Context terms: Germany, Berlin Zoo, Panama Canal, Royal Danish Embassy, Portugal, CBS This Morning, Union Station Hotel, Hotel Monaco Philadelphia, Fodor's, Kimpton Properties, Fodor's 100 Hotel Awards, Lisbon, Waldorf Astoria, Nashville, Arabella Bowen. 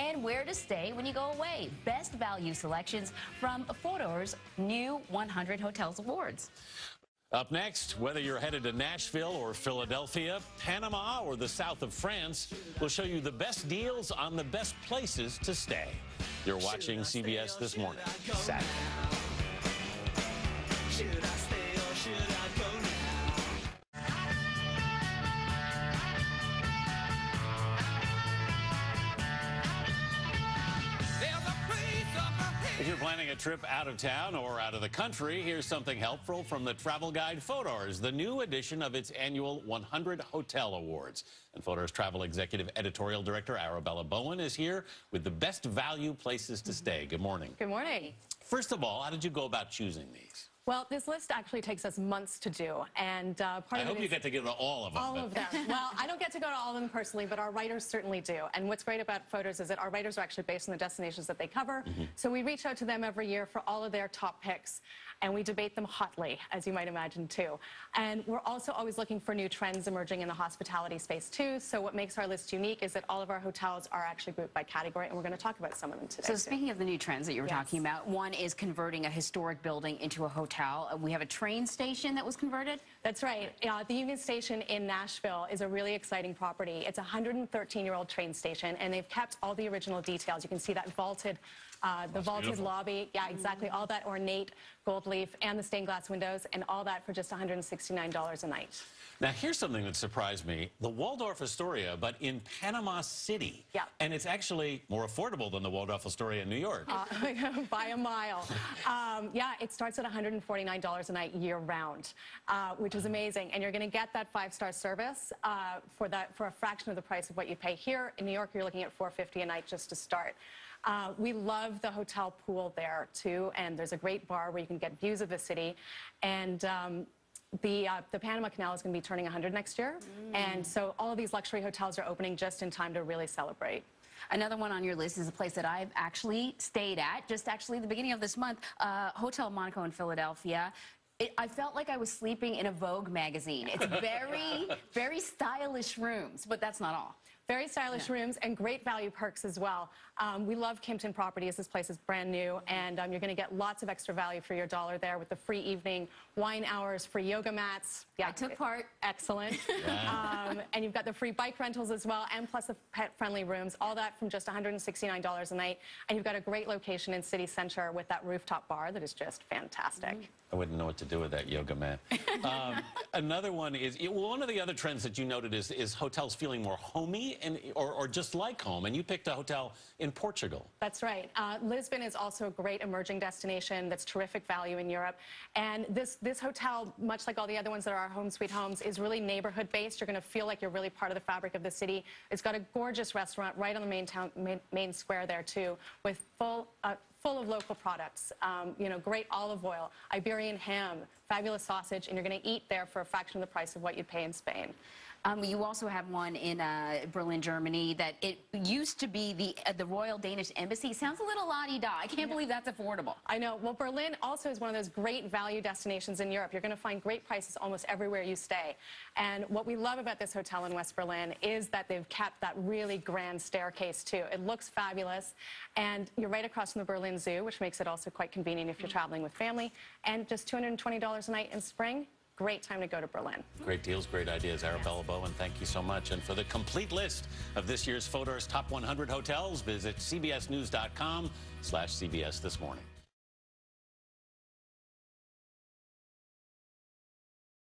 and where to stay when you go away. Best value selections from Fodor's new 100 Hotels Awards. Up next, whether you're headed to Nashville or Philadelphia, Panama or the south of France, we'll show you the best deals on the best places to stay. You're watching CBS This Morning, Saturday. If you're planning a trip out of town or out of the country, here's something helpful from the travel guide Fodor's, the new edition of its annual 100 Hotel Awards. And Fodor's travel executive editorial director Arabella Bowen is here with the best value places to stay. Good morning. Good morning. First of all, how did you go about choosing these? Well, this list actually takes us months to do, and part of it I hope you get to go to all of them. All of them. Well, I don't get to go to all of them personally, but our writers certainly do. And what's great about Fodor's is that our writers are actually based on the destinations that they cover, so we reach out to them every year for all of their top picks, and we debate them hotly, as you might imagine, too. And we're also always looking for new trends emerging in the hospitality space, too, so what makes our list unique is that all of our hotels are actually grouped by category, and we're going to talk about some of them today. So speaking of the new trends that you were talking about, one is converting a historic building into a hotel. We have a train station that was converted. That's right. The Union Station in Nashville is a really exciting property. It's a 113-year-old train station, and they've kept all the original details. You can see that vaulted, the vaulted lobby. Yeah, exactly. All that ornate gold leaf and the stained glass windows, and all that for just $169 a night. Now, here's something that surprised me. The Waldorf Astoria, but in Panama City. Yeah. And it's actually more affordable than the Waldorf Astoria in New York. By a mile. Yeah, it starts at $149 a night year-round, which is amazing. And you're going to get that five-star service for a fraction of the price of what you pay here. In New York, you're looking at $450 a night just to start. We love the hotel pool there, too, and there's a great bar where you can get views of the city. And the Panama Canal is going to be turning 100 next year, and so all of these luxury hotels are opening just in time to really celebrate. Another one on your list is a place that I've actually stayed at, just actually the beginning of this month, Hotel Monaco in Philadelphia. I felt like I was sleeping in a Vogue magazine. It's very, very stylish rooms, but that's not all. Very stylish rooms and great value perks as well. We love Kimpton Properties. This place is brand new, and you're going to get lots of extra value for your dollar there with the free evening wine hours, free yoga mats. Yeah, I took part. Excellent. And you've got the free bike rentals as well, and plus the pet-friendly rooms, all that from just $169 a night. And you've got a great location in city center with that rooftop bar that is just fantastic. I wouldn't know what to do with that yoga mat. Another one is, one of the other trends that you noted is hotels feeling more homey or just like home, and you picked a hotel in Portugal. That's right. Lisbon is also a great emerging destination that's terrific value in Europe, and this hotel, much like all the other ones that are our home sweet homes, is really neighborhood-based. You're going to feel like you're really part of the fabric of the city. It's got a gorgeous restaurant right on the main square there, too, with full of local products, you know, great olive oil, Iberian ham, fabulous sausage, and you're going to eat there for a fraction of the price of what you'd pay in Spain. You also have one in Berlin, Germany, that it used to be the Royal Danish Embassy. Sounds a little la-di-da. I can't believe that's affordable. I know. Well, Berlin also is one of those great value destinations in Europe. You're going to find great prices almost everywhere you stay. And what we love about this hotel in West Berlin is that they've kept that really grand staircase, too. It looks fabulous. And you're right across from the Berlin Zoo, which makes it also quite convenient if you're traveling with family. And just $220 a night in spring. Great time to go to Berlin. Great deals, great ideas. Arabella Bowen, thank you so much. And for the complete list of this year's Fodor's Top 100 Hotels, visit cbsnews.com/CBS This Morning.